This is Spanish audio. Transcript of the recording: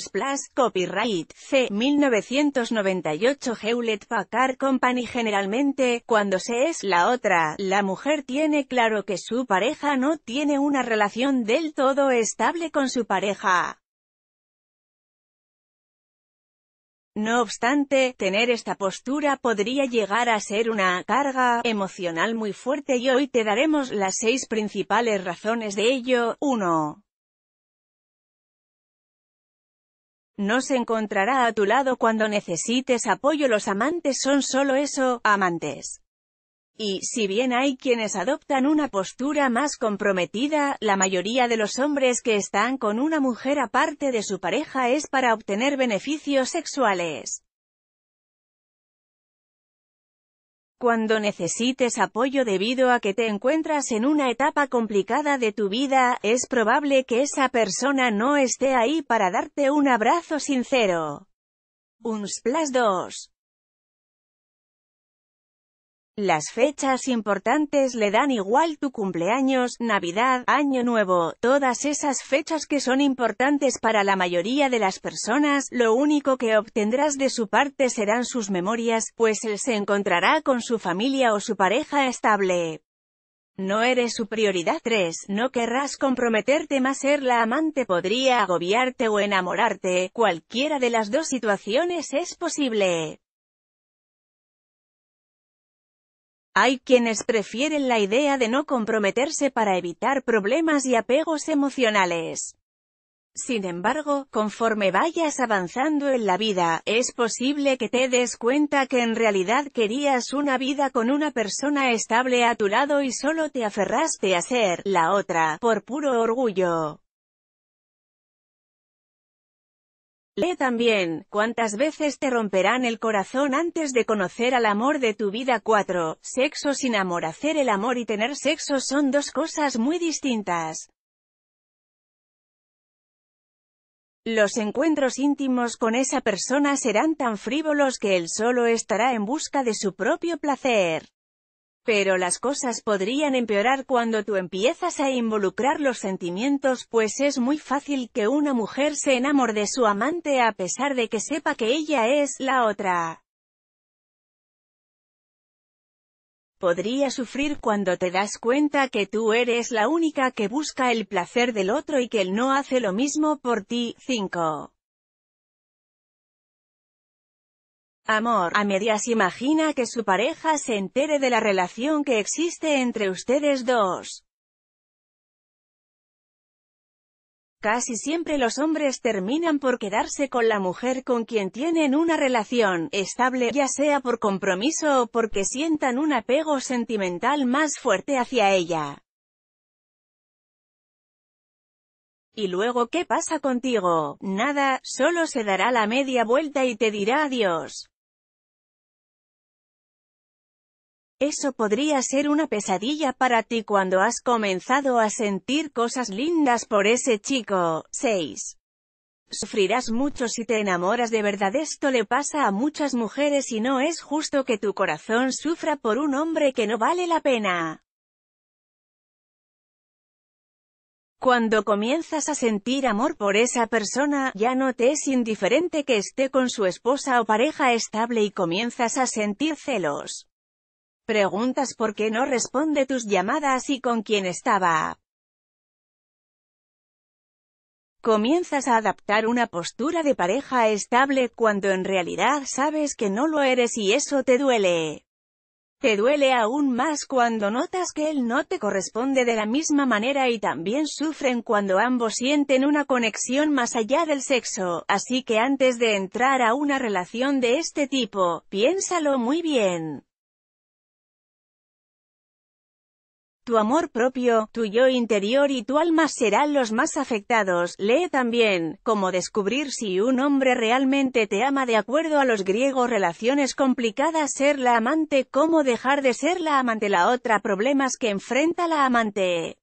Unsplash, copyright, C. 1998 Hewlett-Packard Company. Generalmente, cuando se es la otra, la mujer tiene claro que su pareja no tiene una relación del todo estable con su pareja. No obstante, tener esta postura podría llegar a ser una carga emocional muy fuerte y hoy te daremos las 6 principales razones de ello. 1. No se encontrará a tu lado cuando necesites apoyo. Los amantes son solo eso, amantes. Y, si bien hay quienes adoptan una postura más comprometida, la mayoría de los hombres que están con una mujer aparte de su pareja es para obtener beneficios sexuales. Cuando necesites apoyo debido a que te encuentras en una etapa complicada de tu vida, es probable que esa persona no esté ahí para darte un abrazo sincero. Unsplash 2. Las fechas importantes le dan igual: tu cumpleaños, Navidad, Año Nuevo, todas esas fechas que son importantes para la mayoría de las personas. Lo único que obtendrás de su parte serán sus memorias, pues él se encontrará con su familia o su pareja estable. No eres su prioridad. 3. No querrás comprometerte más. Ser la amante podría agobiarte o enamorarte, cualquiera de las dos situaciones es posible. Hay quienes prefieren la idea de no comprometerse para evitar problemas y apegos emocionales. Sin embargo, conforme vayas avanzando en la vida, es posible que te des cuenta que en realidad querías una vida con una persona estable a tu lado y solo te aferraste a ser la otra, por puro orgullo. Lee también, ¿cuántas veces te romperán el corazón antes de conocer al amor de tu vida? 4. Sexo sin amor. Hacer el amor y tener sexo son dos cosas muy distintas. Los encuentros íntimos con esa persona serán tan frívolos que él solo estará en busca de su propio placer. Pero las cosas podrían empeorar cuando tú empiezas a involucrar los sentimientos, pues es muy fácil que una mujer se enamore de su amante a pesar de que sepa que ella es la otra. Podría sufrir cuando te das cuenta que tú eres la única que busca el placer del otro y que él no hace lo mismo por ti. 5. Amor a medias. Imagina que su pareja se entere de la relación que existe entre ustedes dos. Casi siempre los hombres terminan por quedarse con la mujer con quien tienen una relación estable, ya sea por compromiso o porque sientan un apego sentimental más fuerte hacia ella. ¿Y luego qué pasa contigo? Nada, solo se dará la media vuelta y te dirá adiós. Eso podría ser una pesadilla para ti cuando has comenzado a sentir cosas lindas por ese chico. 6. Sufrirás mucho si te enamoras de verdad. Esto le pasa a muchas mujeres y no es justo que tu corazón sufra por un hombre que no vale la pena. Cuando comienzas a sentir amor por esa persona, ya no te es indiferente que esté con su esposa o pareja estable y comienzas a sentir celos. Preguntas por qué no responde tus llamadas y con quién estaba. Comienzas a adaptar una postura de pareja estable cuando en realidad sabes que no lo eres y eso te duele. Te duele aún más cuando notas que él no te corresponde de la misma manera y también sufren cuando ambos sienten una conexión más allá del sexo. Así que antes de entrar a una relación de este tipo, piénsalo muy bien. Tu amor propio, tu yo interior y tu alma serán los más afectados. Lee también, cómo descubrir si un hombre realmente te ama. De acuerdo a los griegos, relaciones complicadas. Ser la amante, cómo dejar de ser la amante. La otra, problemas que enfrenta la amante.